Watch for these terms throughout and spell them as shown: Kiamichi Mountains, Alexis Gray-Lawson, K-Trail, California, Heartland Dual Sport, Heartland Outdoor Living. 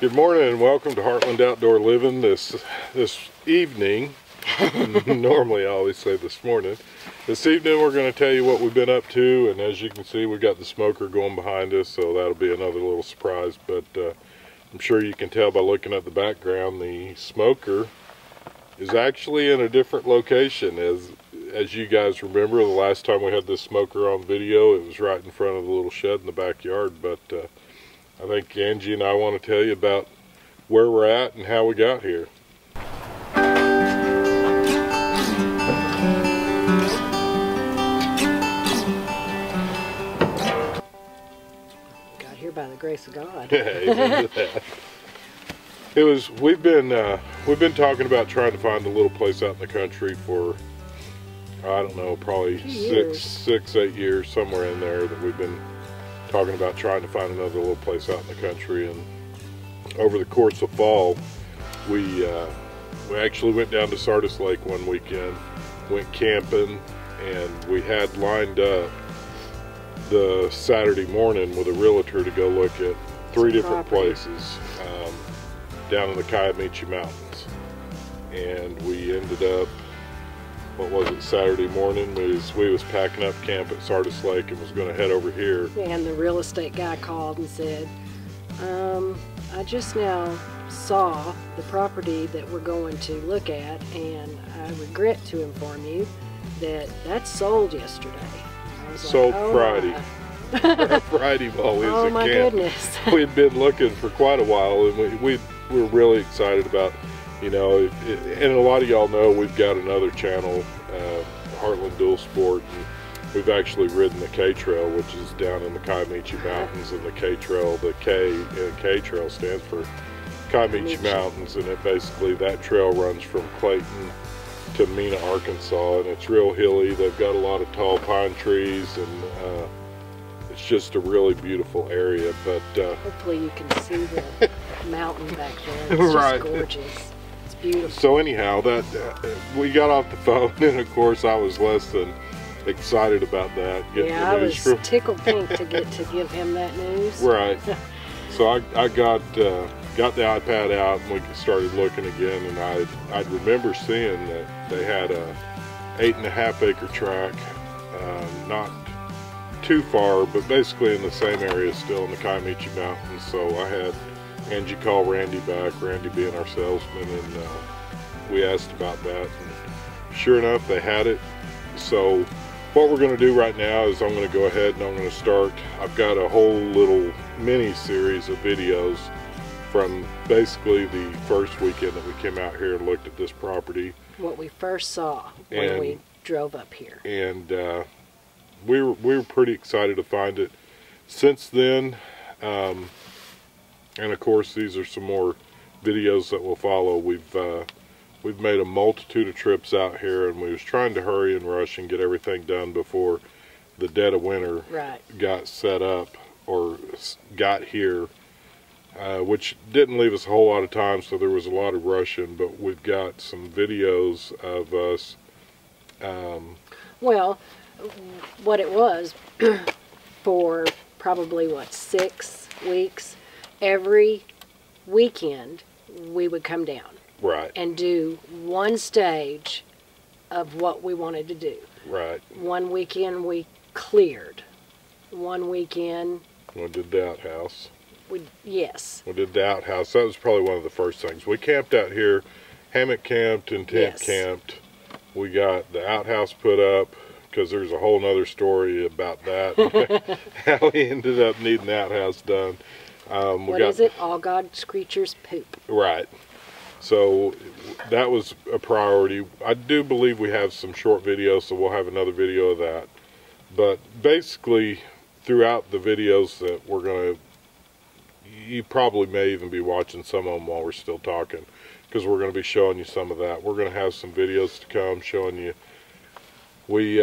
Good morning and welcome to Heartland Outdoor Living this evening. Normally I always say this morning. This evening we're going to tell you what we've been up to, and as you can see we've got the smoker going behind us, so that'll be another little surprise. But I'm sure you can tell by looking at the background, the smoker is actually in a different location. As you guys remember, the last time we had this smoker on video, it was right in front of the little shed in the backyard. But I think Angie and I want to tell you about where we're at and how we got here. Got here by the grace of God. Amen to that. We've been talking about trying to find a little place out in the country for, I don't know, probably 6, 8 years, somewhere in there, that we've been talking about trying to find another little place out in the country. And over the course of fall, we actually went down to Sardis Lake one weekend, went camping, and we had lined up the Saturday morning with a realtor to go look at three different places down in the Kiamichi Mountains. And we ended up, what was it, Saturday morning, we was packing up camp at Sardis Lake and was going to head over here. And the real estate guy called and said, I just now saw the property that we're going to look at, and I regret to inform you that that's sold yesterday. I was sold like, oh, Friday. Friday while we was at camp. Oh my goodness. We'd been looking for quite a while, and we were really excited about it. You know, and a lot of y'all know we've got another channel, Heartland Dual Sport, and we've actually ridden the K-Trail, which is down in the Kiamichi Mountains. And the K-Trail, the K-Trail stands for Kiamichi Mountains, and it basically, that trail runs from Clayton to Mena, Arkansas, and it's real hilly. They've got a lot of tall pine trees, and it's just a really beautiful area. But hopefully you can see the mountain back there. It's just right. Gorgeous. Beautiful. So anyhow, that we got off the phone, and of course I was less than excited about that. Yeah, I was tickled pink to get to give him that news. Right. So I got the iPad out, and we started looking again, and I remember seeing that they had a 8.5 acre tract, not too far, but basically in the same area, still in the Kiamichi Mountains. So I had Angie called Randy back, Randy being our salesman, and we asked about that, and sure enough they had it. So what we're going to do right now is I'm going to go ahead and I'm going to start. I've got a whole little mini series of videos from basically the first weekend that we came out here and looked at this property, what we first saw when we drove up here, and we were pretty excited to find it. Since then, and of course, these are some more videos that will follow. We've made a multitude of trips out here, and we was trying to hurry and rush and get everything done before the dead of winter got set up or got here, which didn't leave us a whole lot of time, so there was a lot of rushing. But we've got some videos of us. Well, what it was for probably, what, 6 weeks? Every weekend we would come down and do one stage of what we wanted to do. One weekend we cleared. One weekend we did the outhouse. We did the outhouse. That was probably one of the first things. We camped out here, hammock camped and tent camped. We got the outhouse put up, because there's a whole nother story about that. How we ended up needing the outhouse done. What is it? All God's creatures poop. Right. So that was a priority. I do believe we have some short videos, so we'll have another video of that. But basically, throughout the videos that we're going to, you probably may even be watching some of them while we're still talking, because we're going to be showing you some of that. We're going to have some videos to come showing you. We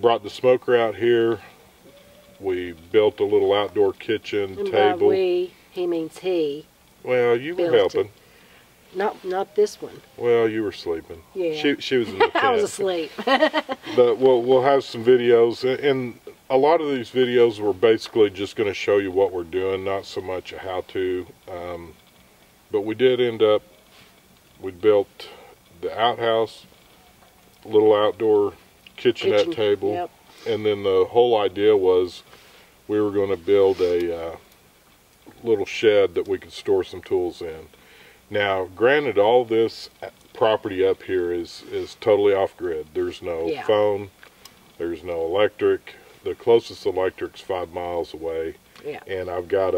brought the smoker out here. We built a little outdoor kitchen and table. By we, he means he. Well, you were helping. Not this one. Well, you were sleeping. Yeah. She was in the tent. I was asleep. But we'll have some videos, and a lot of these videos we're basically just going to show you what we're doing, not so much a how-to, but we did end up, we built the outhouse, little outdoor kitchenette table, yep. And then the whole idea was we were going to build a little shed that we could store some tools in. Now, granted, all this property up here is totally off-grid. There's no yeah. phone, there's no electric. The closest electric's 5 miles away. Yeah. And I've got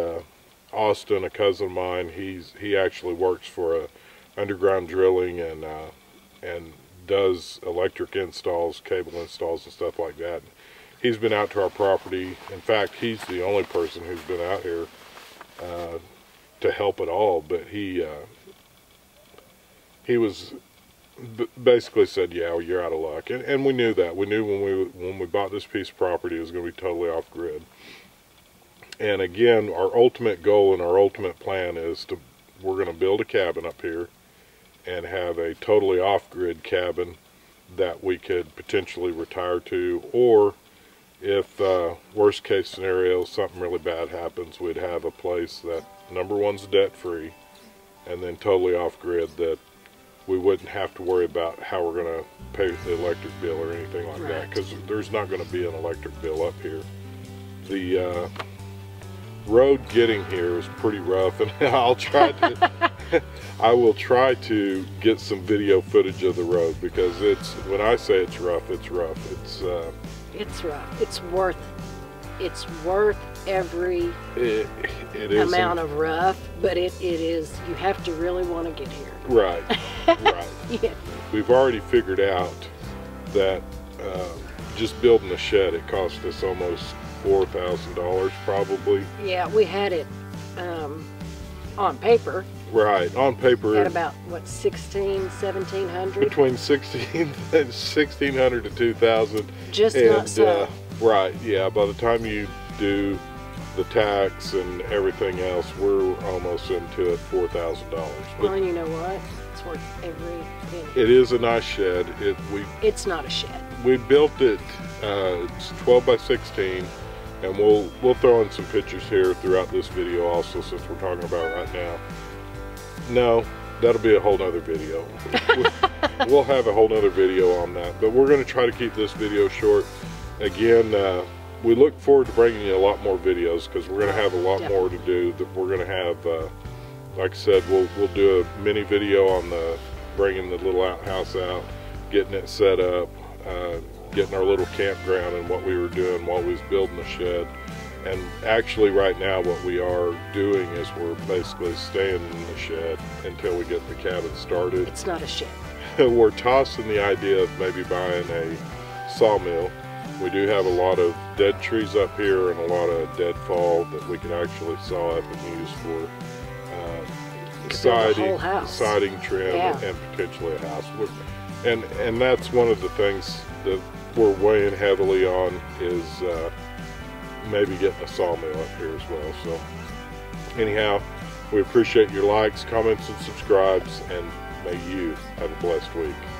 Austin, a cousin of mine. He actually works for underground drilling and does electric installs, cable installs, and stuff like that. He's been out to our property. In fact, he's the only person who's been out here to help at all. But he was basically said, "Yeah, well, you're out of luck," and we knew that. We knew when we bought this piece of property, it was going to be totally off grid. And again, our ultimate goal and our ultimate plan is to we're going to build a cabin up here and have a totally off grid cabin that we could potentially retire to, or if worst case scenario, something really bad happens, we'd have a place that, number one's debt-free, and then totally off-grid, that we wouldn't have to worry about how we're going to pay the electric bill or anything like right. that, because there's not going to be an electric bill up here. The road getting here is pretty rough, and I'll try to I will try to get some video footage of the road, because it's, when I say it's rough, it's rough. It's rough. It's worth every amount of rough, but it is, you have to really want to get here. Right, right. Yeah. We've already figured out that just building a shed, it cost us almost $4,000 probably. Yeah, we had it on paper. Right, on paper. At about, what, 1,700? Between 1,600 to 2,000. Just and, not so. Right, yeah, by the time you do the tax and everything else, we're almost into it $4,000. Well, you know what? It's worth every penny. It is a nice shed. It's not a shed. We built it, it's 12 by 16, and we'll throw in some pictures here throughout this video also, since we're talking about it right now. No, that'll be a whole nother video. We'll have a whole nother video on that, but we're going to try to keep this video short. Again, we look forward to bringing you a lot more videos, because we're going to have a lot more to do. That we're going to have, like I said, we'll do a mini video on the bringing the little outhouse out, getting it set up, getting our little campground and what we were doing while we was building the shed. And actually right now what we are doing is we're basically staying in the shed until we get the cabin started. It's not a shed. We're tossing the idea of maybe buying a sawmill. We do have a lot of dead trees up here and a lot of deadfall that we can actually saw up and use for siding trim, yeah. And potentially a house. And that's one of the things that we're weighing heavily on is maybe getting a sawmill up here as well. So anyhow, we appreciate your likes, comments, and subscribes, and may you have a blessed week.